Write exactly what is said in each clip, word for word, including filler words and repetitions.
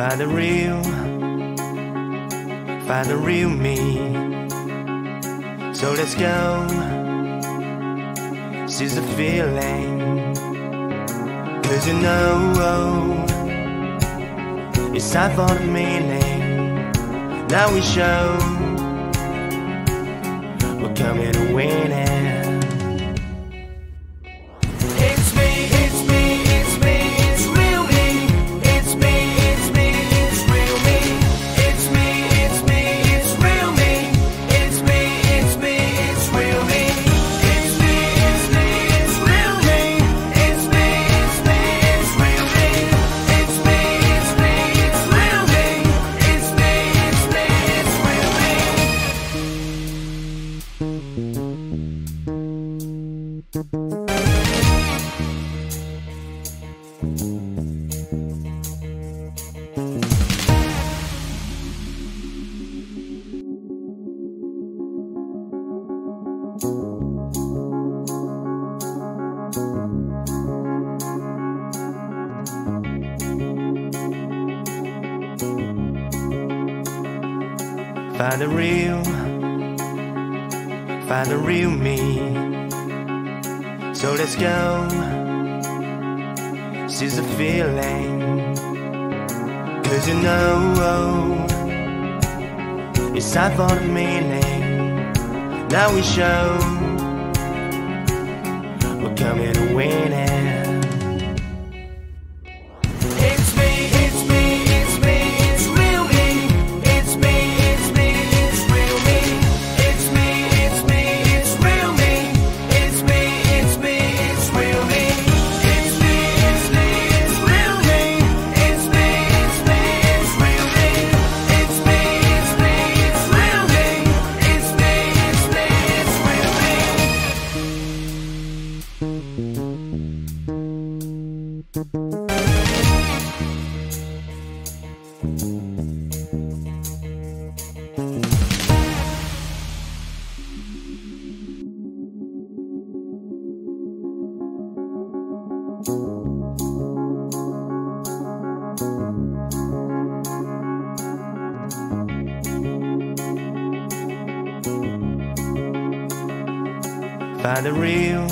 Find the real, find the real me. So let's go, seize the feeling. Cause you know, it's time for the meaning. Now we show, we're coming to win it. Find the real, find the real me. So let's go, seize the feeling. Cause you know, it's time for the meaning. Now we show, we're coming to win it. Find the real,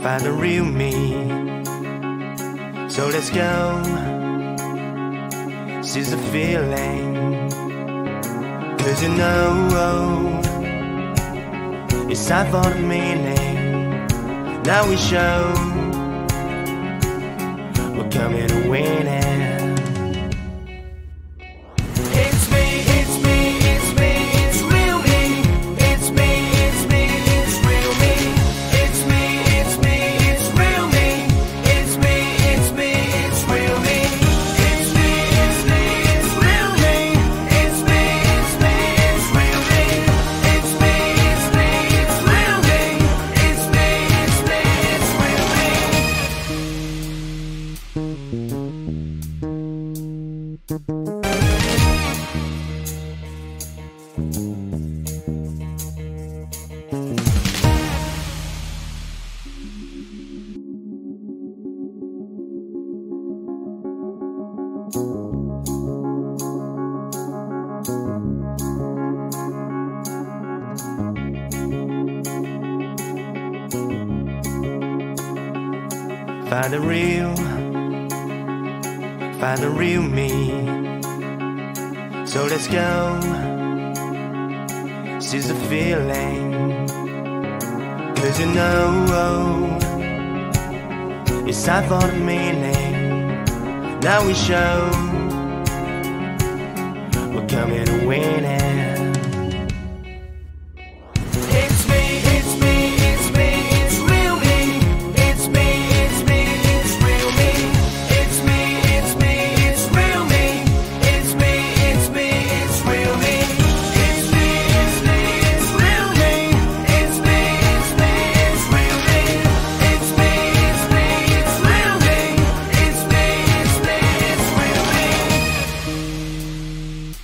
find the real me. So let's go, seize the feeling. Cause you know, it's time for the meaning. Now we show, we're coming to win it. Find the real, find the real me. So let's go, seize the feeling. Cause you know, it's time for the meaning. Now we show, we're coming to win it.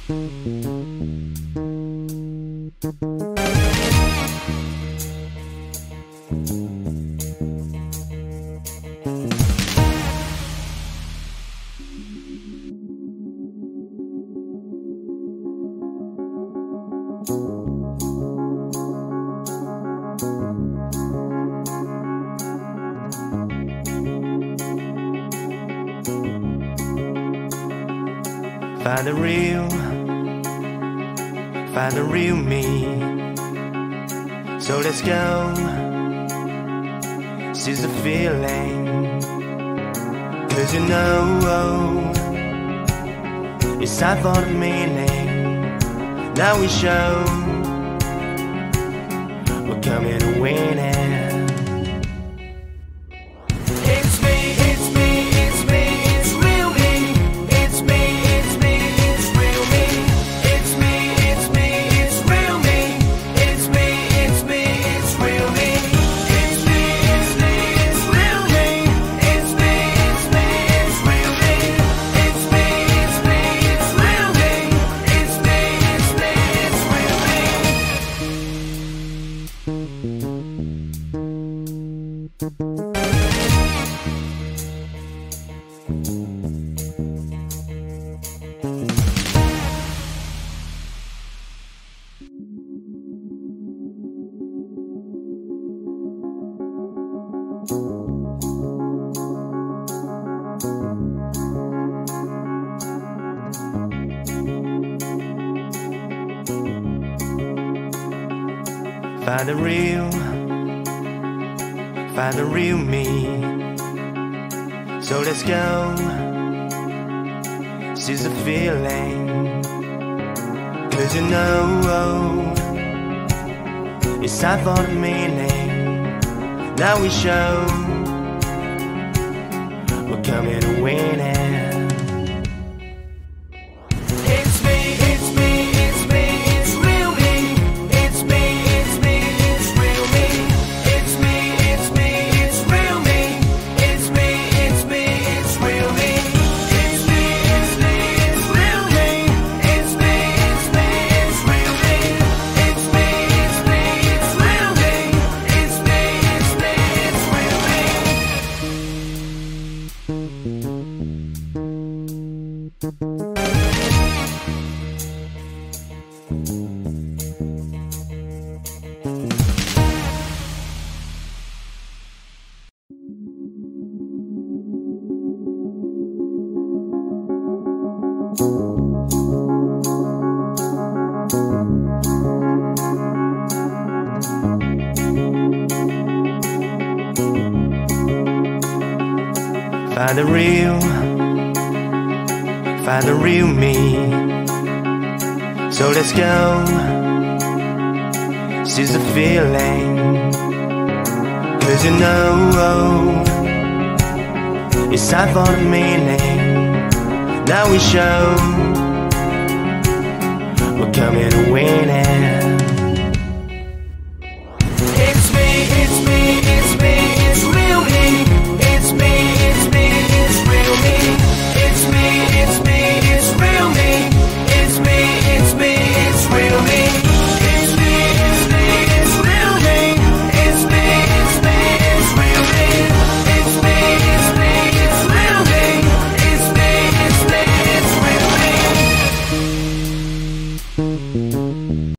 Thank you. Find the real, find the real me. So let's go, seize the feeling. Cause you know, it's time for the meaning. Now we show, we're coming to win it. Find the real, find the real me. So let's go, seize the feeling. Cause you know, it's time for the meaning. Now we show, we're coming to win it. Find the real, find the real me. So let's go, seize the feeling. Cause you know, it's time for the meaning. Now we show, we're coming to win it.